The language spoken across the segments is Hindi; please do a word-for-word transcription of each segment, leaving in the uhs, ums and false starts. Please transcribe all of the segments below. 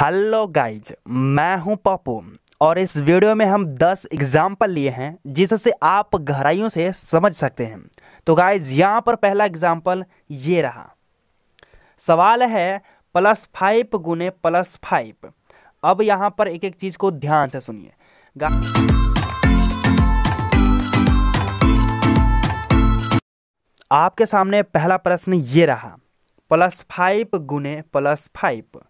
हेलो गाइज, मैं हूं पप्पू और इस वीडियो में हम दस एग्जाम्पल लिए हैं जिससे आप गहराइयों से समझ सकते हैं। तो गाइज यहां पर पहला एग्जाम्पल ये रहा। सवाल है प्लस फाइव गुने प्लस फाइव। अब यहां पर एक एक चीज़ को ध्यान से सुनिए। आपके सामने पहला प्रश्न ये रहा, प्लस फाइव गुने प्लस फाइव।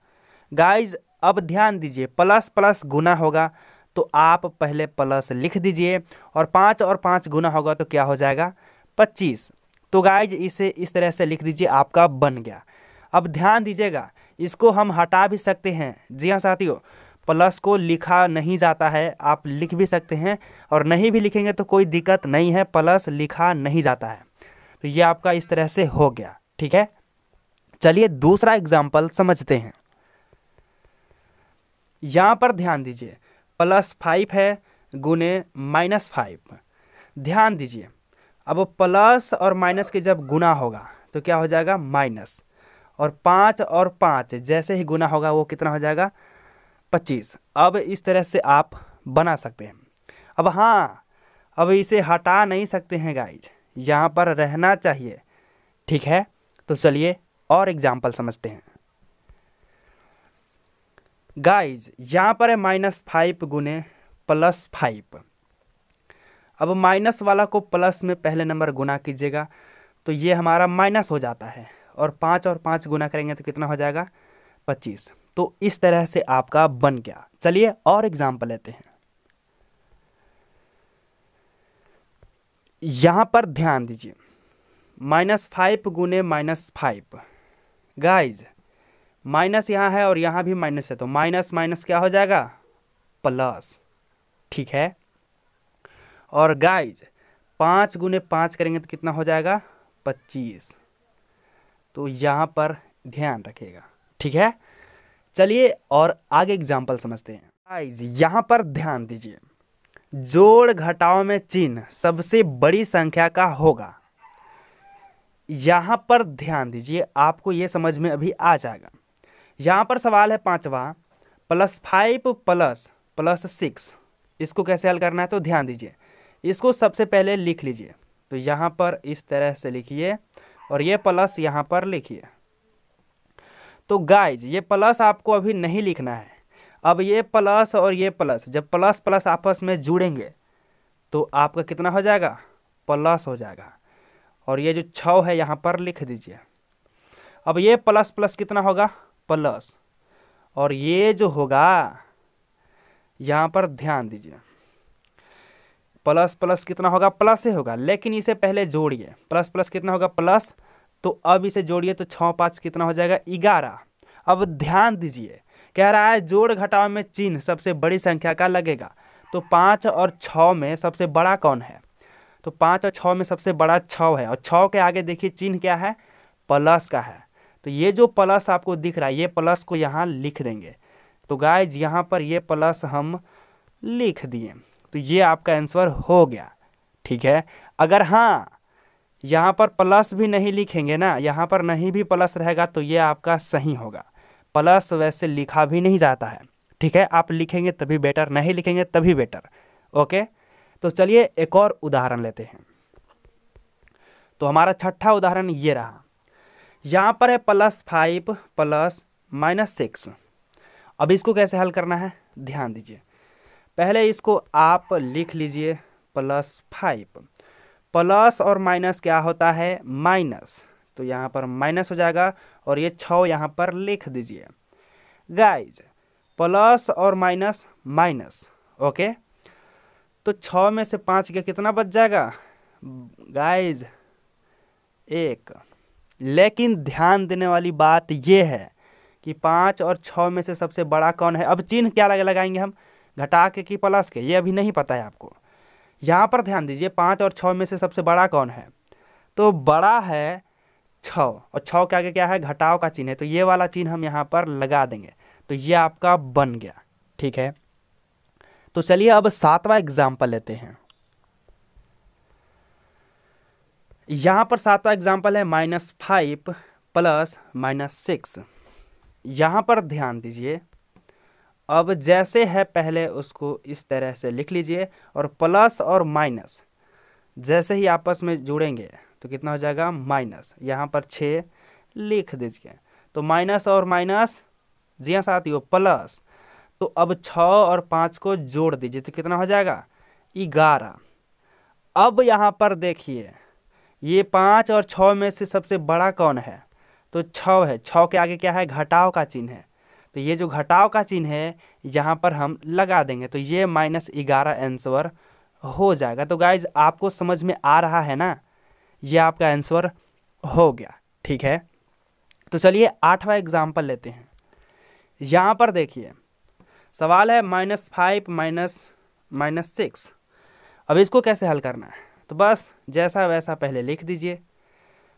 गाइज अब ध्यान दीजिए, प्लस प्लस गुना होगा तो आप पहले प्लस लिख दीजिए और पाँच और पाँच गुना होगा तो क्या हो जाएगा, पच्चीस। तो गाइज इसे इस तरह से लिख दीजिए, आपका बन गया। अब ध्यान दीजिएगा, इसको हम हटा भी सकते हैं। जी हाँ साथियों, प्लस को लिखा नहीं जाता है, आप लिख भी सकते हैं और नहीं भी लिखेंगे तो कोई दिक्कत नहीं है, प्लस लिखा नहीं जाता है। तो ये आपका इस तरह से हो गया, ठीक है। चलिए दूसरा एग्जाम्पल समझते हैं। यहाँ पर ध्यान दीजिए, प्लस फाइव है गुने माइनस फाइव। ध्यान दीजिए, अब प्लस और माइनस के जब गुना होगा तो क्या हो जाएगा, माइनस। और पाँच और पाँच जैसे ही गुना होगा वो कितना हो जाएगा, पच्चीस। अब इस तरह से आप बना सकते हैं। अब हाँ, अब इसे हटा नहीं सकते हैं गाइज, यहाँ पर रहना चाहिए, ठीक है। तो चलिए और एग्जाम्पल समझते हैं। गाइज यहाँ पर है माइनस फाइव गुने प्लस फाइव। अब माइनस वाला को प्लस में पहले नंबर गुना कीजिएगा तो ये हमारा माइनस हो जाता है, और पाँच और पाँच गुना करेंगे तो कितना हो जाएगा, पच्चीस। तो इस तरह से आपका बन गया। चलिए और एग्जाम्पल लेते हैं। यहाँ पर ध्यान दीजिए, माइनस फाइव गुने माइनस फाइव। गाइज माइनस यहाँ है और यहाँ भी माइनस है, तो माइनस माइनस क्या हो जाएगा, प्लस, ठीक है। और गाइज पाँच गुने पाँच करेंगे तो कितना हो जाएगा, पच्चीस। तो यहाँ पर ध्यान रखिएगा, ठीक है। चलिए और आगे एग्जाम्पल समझते हैं। गाइज यहाँ पर ध्यान दीजिए, जोड़ घटाव में चिन्ह सबसे बड़ी संख्या का होगा। यहाँ पर ध्यान दीजिए, आपको ये समझ में अभी आ जाएगा। यहाँ पर सवाल है पांचवा, plus five plus plus six. इसको कैसे हल करना है तो ध्यान दीजिए, इसको सबसे पहले लिख लीजिए। तो यहाँ पर इस तरह से लिखिए और ये प्लस यहाँ पर लिखिए। तो गाइज ये प्लस आपको अभी नहीं लिखना है। अब ये प्लस और ये प्लस जब प्लस प्लस आपस में जुड़ेंगे तो आपका कितना हो जाएगा, प्लस हो जाएगा। और ये जो छः है यहाँ पर लिख दीजिए। अब ये प्लस प्लस कितना होगा, प्लस। और ये जो होगा, यहाँ पर ध्यान दीजिए, प्लस प्लस कितना होगा, प्लस ही होगा, लेकिन इसे पहले जोड़िए। प्लस प्लस कितना होगा, प्लस। तो अब इसे जोड़िए तो छः पाँच कितना हो जाएगा, ग्यारह। अब ध्यान दीजिए, कह रहा है जोड़ घटाव में चिन्ह सबसे बड़ी संख्या का लगेगा। तो पाँच और छः में सबसे बड़ा कौन है, तो पाँच और छः में सबसे बड़ा छः है। और छः के आगे देखिए चिन्ह क्या है, प्लस का है। तो ये जो प्लस आपको दिख रहा है, ये प्लस को यहाँ लिख देंगे। तो गाइज यहाँ पर ये प्लस हम लिख दिए। तो ये आपका आंसर हो गया, ठीक है। अगर हाँ यहाँ पर प्लस भी नहीं लिखेंगे ना, यहाँ पर नहीं भी प्लस रहेगा तो ये आपका सही होगा। प्लस वैसे लिखा भी नहीं जाता है, ठीक है। आप लिखेंगे तभी बेटर, नहीं लिखेंगे तभी बेटर, ओके। तो चलिए एक और उदाहरण लेते हैं। तो हमारा छठा उदाहरण ये रहा। यहाँ पर है plus five plus minus six. अब इसको कैसे हल करना है, ध्यान दीजिए। पहले इसको आप लिख लीजिए, प्लस फाइव। प्लस और माइनस क्या होता है, माइनस। तो यहाँ पर माइनस हो जाएगा और ये छः यहाँ पर लिख दीजिए। गाइज प्लस और माइनस माइनस, ओके। तो छः में से पाँच का कितना बच जाएगा, गाइज एक। लेकिन ध्यान देने वाली बात ये है कि पाँच और छः में से सबसे बड़ा कौन है। अब चिन्ह क्या लगे लगाएंगे हम, घटा के कि प्लस के, ये अभी नहीं पता है आपको। यहाँ पर ध्यान दीजिए, पाँच और छः में से सबसे बड़ा कौन है, तो बड़ा है छः। और छः के आगे क्या है, घटाव का चिन्ह है। तो ये वाला चिन्ह हम यहाँ पर लगा देंगे। तो ये आपका बन गया, ठीक है। तो चलिए अब सातवां एग्जाम्पल लेते हैं। यहाँ पर सातवां एग्जाम्पल है minus five plus minus six. यहाँ पर ध्यान दीजिए, अब जैसे है पहले उसको इस तरह से लिख लीजिए और प्लस और माइनस जैसे ही आपस में जुड़ेंगे तो कितना हो जाएगा माइनस, यहाँ पर छः लिख दीजिए। तो माइनस और माइनस, जी हाँ साथियों प्लस। तो अब छः और पाँच को जोड़ दीजिए तो कितना हो जाएगा ग्यारह। अब यहाँ पर देखिए ये पाँच और छः में से सबसे बड़ा कौन है, तो छः है। छः के आगे क्या है, घटाव का चिन्ह है। तो ये जो घटाव का चिन्ह है यहाँ पर हम लगा देंगे तो ये माइनस ग्यारह आंसर हो जाएगा। तो गाइज आपको समझ में आ रहा है ना, ये आपका आंसर हो गया, ठीक है। तो चलिए आठवां एग्जाम्पल लेते हैं। यहाँ पर देखिए सवाल है minus five minus minus six. अब इसको कैसे हल करना है, तो बस जैसा वैसा पहले लिख दीजिए,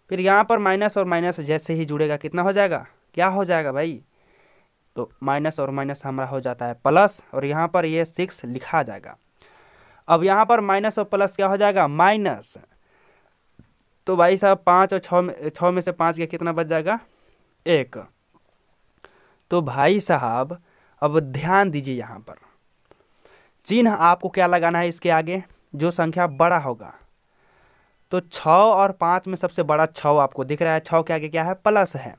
फिर यहाँ पर माइनस और माइनस जैसे ही जुड़ेगा कितना हो जाएगा, क्या हो जाएगा भाई, तो माइनस और माइनस हमारा हो जाता है प्लस और यहाँ पर ये सिक्स लिखा जाएगा। अब यहाँ पर माइनस और प्लस क्या हो जाएगा माइनस। तो भाई साहब पाँच और छः में छः में से पाँच का कितना बच जाएगा एक। तो भाई साहब अब ध्यान दीजिए यहाँ पर चिन्ह आपको क्या लगाना है इसके आगे, जो संख्या बड़ा होगा। तो छः और पाँच में सबसे बड़ा छः आपको दिख रहा है, छः के आगे क्या है प्लस है।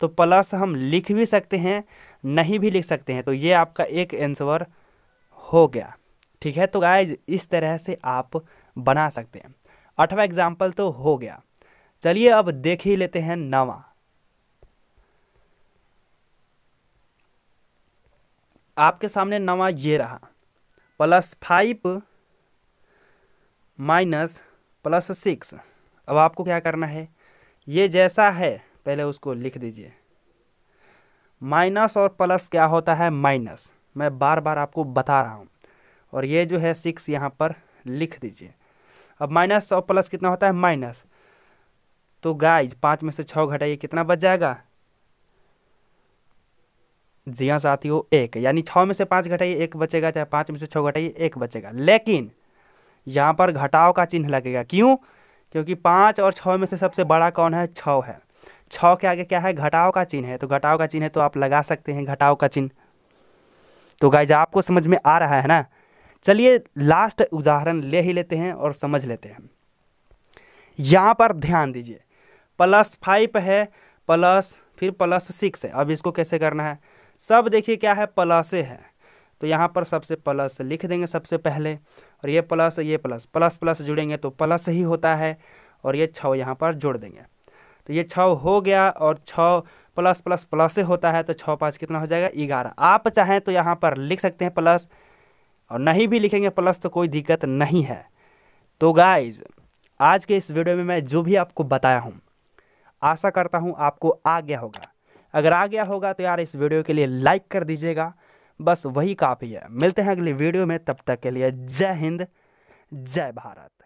तो प्लस हम लिख भी सकते हैं नहीं भी लिख सकते हैं। तो ये आपका एक आंसर हो गया, ठीक है। तो गाइज इस तरह से आप बना सकते हैं। आठवां एग्जाम्पल तो हो गया, चलिए अब देख ही लेते हैं नौवां। आपके सामने नौवां ये रहा, plus five minus plus six. अब आपको क्या करना है, ये जैसा है पहले उसको लिख दीजिए। माइनस और प्लस क्या होता है माइनस, मैं बार बार आपको बता रहा हूँ। और ये जो है सिक्स यहाँ पर लिख दीजिए। अब माइनस और प्लस कितना होता है माइनस। तो गाइज पाँच में से छः घटाइए कितना बच जाएगा, जी हाँ साथियों एक। यानी छः में से पाँच घटाइए एक बचेगा, चाहे पाँच में से छः घटाइए एक बचेगा। लेकिन यहाँ पर घटाव का चिन्ह लगेगा, क्यों, क्योंकि पाँच और छः में से सबसे बड़ा कौन है छः है। छः के आगे क्या है घटाव का चिन्ह है। तो घटाव का चिन्ह है तो आप लगा सकते हैं घटाव का चिन्ह। तो गाइज आपको समझ में आ रहा है ना। चलिए लास्ट उदाहरण ले ही लेते हैं और समझ लेते हैं। यहाँ पर ध्यान दीजिए प्लस फाइव है प्लस फिर प्लस सिक्स है। अब इसको कैसे करना है, सब देखिए क्या है प्लस है। तो यहाँ पर सबसे प्लस लिख देंगे सबसे पहले, और ये प्लस ये प्लस प्लस प्लस जुड़ेंगे तो प्लस ही होता है। और ये छः यहाँ पर जोड़ देंगे तो ये छः हो गया। और छः प्लस प्लस प्लस से होता है तो छः पाँच कितना हो जाएगा ग्यारह। आप चाहें तो यहाँ पर लिख सकते हैं प्लस, और नहीं भी लिखेंगे प्लस तो कोई दिक्कत नहीं है। तो गाइज आज के इस वीडियो में मैं जो भी आपको बताया हूँ आशा करता हूँ आपको आ गया होगा। अगर आ गया होगा तो यार इस वीडियो के लिए लाइक कर दीजिएगा, बस वही काफ़ी है। मिलते हैं अगली वीडियो में, तब तक के लिए जय हिंद जय भारत।